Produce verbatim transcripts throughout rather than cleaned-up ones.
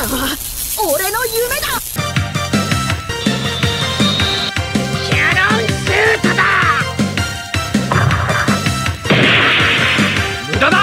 俺の夢だ。キャノンスートだ。無駄だ。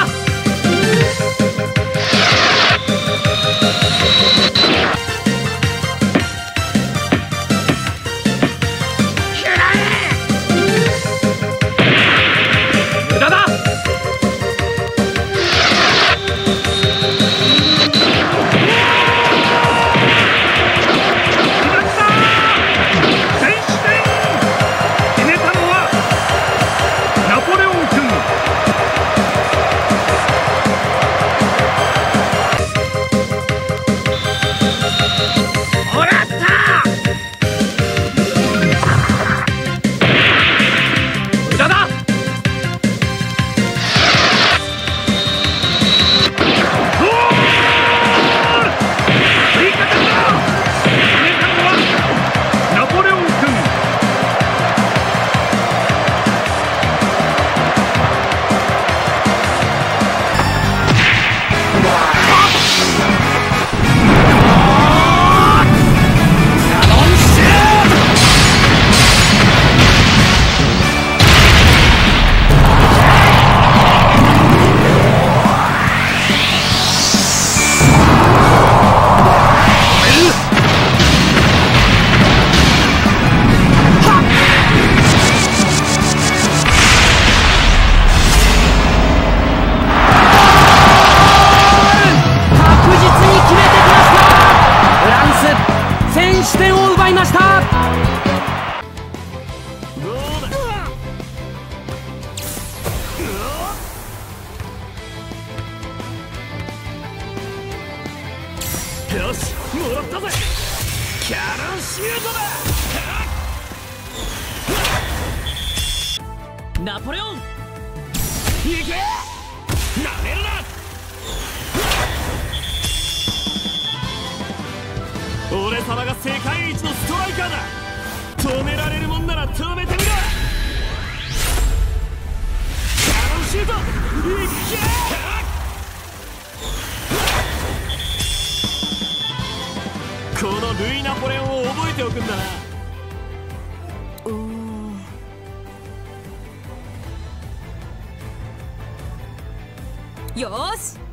よし、もらったぜ。キャノンシュートだ。ナポレオン、行け。なめるな。俺様が世界一のストライカーだ。止められるもんなら止めてみろ。キャノンシュート、行け。このルイ・ナポレオンを覚えておくんだな。おー、よーし。